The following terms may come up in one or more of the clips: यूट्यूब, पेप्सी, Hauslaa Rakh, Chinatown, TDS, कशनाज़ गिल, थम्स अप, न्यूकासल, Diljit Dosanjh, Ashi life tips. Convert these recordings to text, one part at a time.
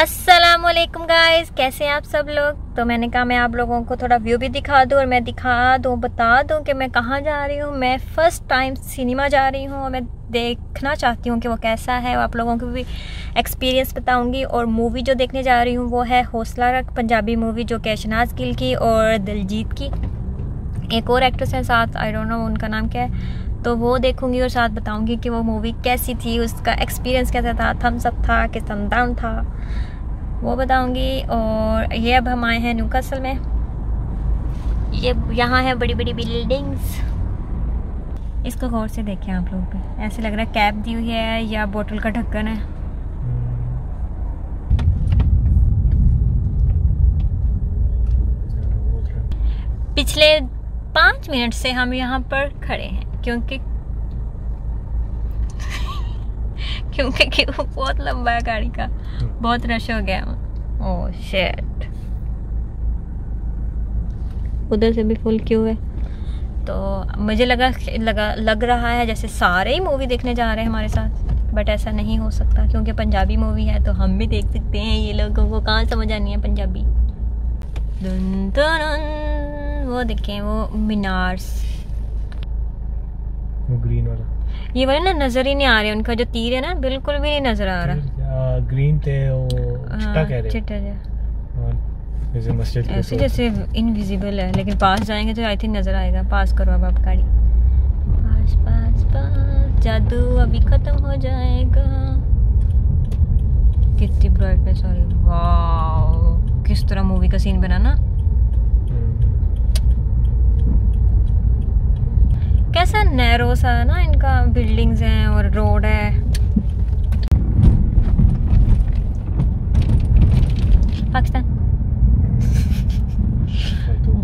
अस्सलामुअलैकुम गाइस, कैसे हैं आप सब लोग। तो मैंने कहा मैं आप लोगों को थोड़ा व्यू भी दिखा दूँ और मैं दिखा दूँ, बता दूँ कि मैं कहाँ जा रही हूँ। मैं फ़र्स्ट टाइम सिनेमा जा रही हूँ और मैं देखना चाहती हूँ कि वो कैसा है। आप लोगों को भी एक्सपीरियंस बताऊँगी। और मूवी जो देखने जा रही हूँ वो है हौसला रख, पंजाबी मूवी जो कशनाज़ गिल की और दिलजीत की, एक और एक्ट्रेस हैं साथ, आई डोंट नो उनका नाम क्या है। तो वो देखूंगी और साथ बताऊंगी कि वो मूवी कैसी थी, उसका एक्सपीरियंस कैसा था, थम्स अप था कि थम्स डाउन था, वो बताऊंगी। और ये अब हम आए हैं न्यूकासल में, ये यहाँ है बड़ी बड़ी बिल्डिंग्स। इसको गौर से देखें आप लोग भी, ऐसे लग रहा है कैप दी हुई है या बोतल का ढक्कन है। पिछले 5 मिनट से हम यहाँ पर खड़े हैं क्योंकि बहुत लंबा है गाड़ी का, बहुत रश हो गया। ओह शिट, उधर से भी फुल क्यू है। तो मुझे लग रहा है जैसे सारे ही मूवी देखने जा रहे हैं हमारे साथ, बट ऐसा नहीं हो सकता क्योंकि पंजाबी मूवी है तो हम भी देख सकते हैं। ये लोगों को कहाँ समझ आनी है पंजाबी। दुन दुन, वो देखें वो मीनार्स, ग्रीन वाला, ये वाले ना नजर ही नहीं आ रहे, उनका जो तीर है ना बिल्कुल भी नहीं नजर आ रहा। ग्रीन थे वो, चिट्टा कह रहे, चिट्टा जैसे मस्जिद के ऐसे, जैसे इनविजिबल है, लेकिन पास जाएंगे तो आई थिंक नजर आएगा। पास करो अब आप गाड़ी, पास पास पास, जादू अभी खत्म हो जाएगा। कितनी ब्राइटनेस आ रही है, वाओ किस तरह मूवी का सीन बना ना। कैसा नैरो सा है ना, इनका बिल्डिंग्स हैं और रोड है। पाकिस्तान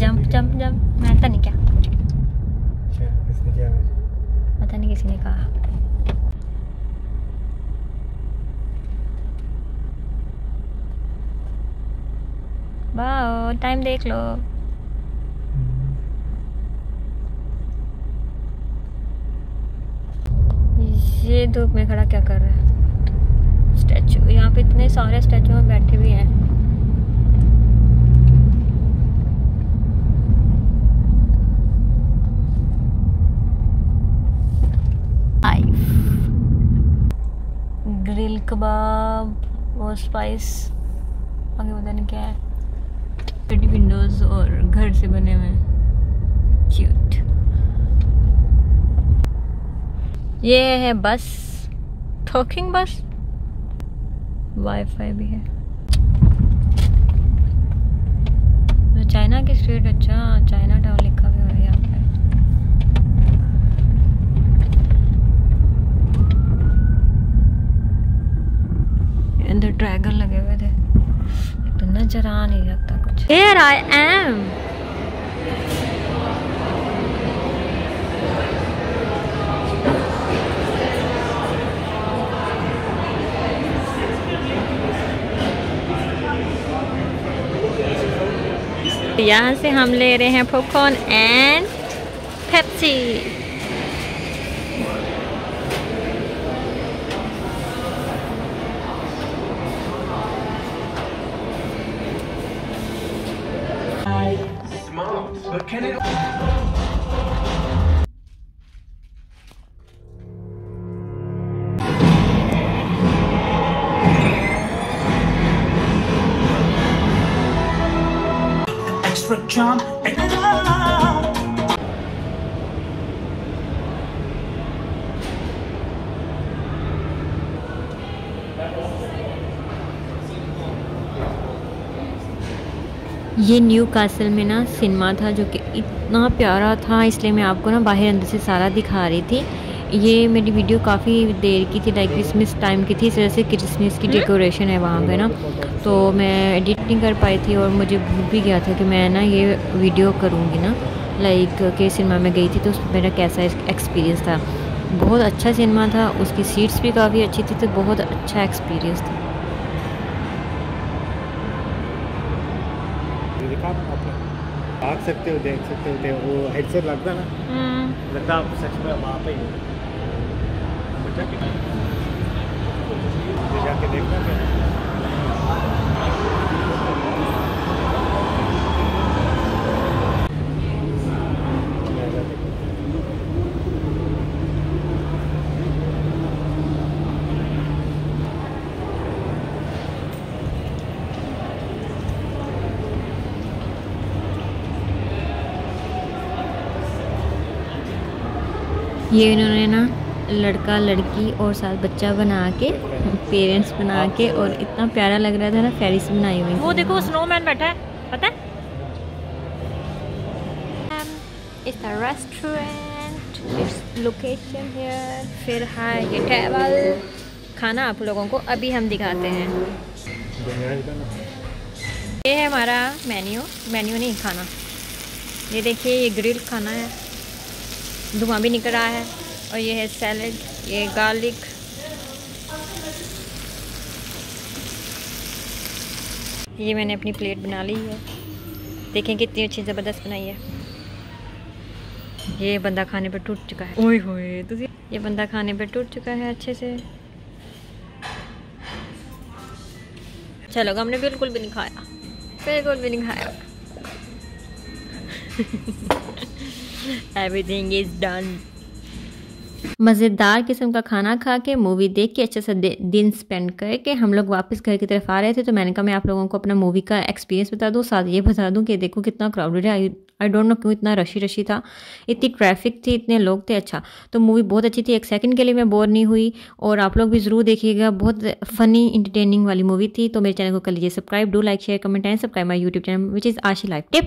जंप जंप जंप, मैं पता नहीं क्या, पता नहीं किसी ने कहा। वाओ टाइम देख लो, ये धूप में खड़ा क्या कर रहा है। स्टैचू, यहाँ पे इतने सारे स्टैचू में बैठे भी हैं। ग्रिल कबाब और स्पाइस, आगे पता नहीं क्या है। छोटी विंडोज और घर से बने हुए हैं, क्यूट। ये है बस, टॉकिंग बस, वाईफाई भी है। तो चाइना की स्ट्रीट, अच्छा चाइना टाउन लिखा हुआ है यहाँ पे। अंदर ड्रैगन लगे हुए थे तो नजर आ नहीं लगता कुछ। Here I am. यहाँ से हम ले रहे हैं पॉपकॉर्न एंड पेप्सी। ये न्यूकासल में ना सिनेमा था जो कि इतना प्यारा था, इसलिए मैं आपको ना बाहर अंदर से सारा दिखा रही थी। ये मेरी वीडियो काफ़ी देर की थी, लाइक क्रिसमस टाइम की थी, इस वजह से क्रिसमस की डेकोरेशन है वहाँ पे ना, तो मैं एडिट नहीं कर पाई थी और मुझे भूल भी गया था कि मैं ना ये वीडियो करूँगी ना, लाइक के सिनेमा में गई थी तो उसमें मेरा कैसा एक्सपीरियंस था। बहुत अच्छा सिनेमा था, उसकी सीट्स भी काफ़ी अच्छी थी, तो बहुत अच्छा एक्सपीरियंस था। भाग सकते हो, देख सकते होते हो, वो हेडसेट लगता ना, लगता आप सच में वहाँ पे ही हो, जाके देखना। ये इन्होंने ना लड़का लड़की और साथ बच्चा बना के पेरेंट्स बना के, और इतना प्यारा लग रहा था ना फेरिस बनाई हुई। वो देखो स्नोमैन बैठा है, पता है? It's a restaurant. It's location here. फिर हाँ ये टेबल। खाना आप लोगों को अभी हम दिखाते हैं। ये है हमारा मेन्यू, मेन्यू नहीं खाना। ये देखिए ये ग्रिल खाना है, धुआं भी निकल रहा है। और ये है सैलड, ये गार्लिक, ये मैंने अपनी प्लेट बना ली है। देखें कितनी अच्छी ज़बरदस्त बनाई है। ये बंदा खाने पे टूट चुका है, ओए होए तुझे। ये बंदा खाने पे टूट चुका है अच्छे से। अच्छा लगा, हमने बिल्कुल भी नहीं खाया, बिल्कुल भी नहीं खाया। Everything is done. मज़ेदार किस्म का खाना खा के, मूवी देख के, अच्छा सा दिन स्पेंड करके हम लोग वापस घर की तरफ आ रहे थे। तो मैंने कहा मैं आप लोगों को अपना मूवी का एक्सपीरियंस बता दूं, साथ ये बता दूं कि देखो कितना क्राउडेड है। आई डोंट नो क्यों इतना रशी था, इतनी ट्रैफिक थी, इतने लोग थे। अच्छा तो मूवी बहुत अच्छी थी, एक सेकंड के लिए मैं बोर नहीं हुई, और आप लोग भी ज़रूर देखिएगा, बहुत फनी इंटरटेनिंग वाली मूवी थी। तो मेरे चैनल को कर लीजिए subscribe, do like share comment and subscribe my यूट्यूब channel which is Aashi life tips.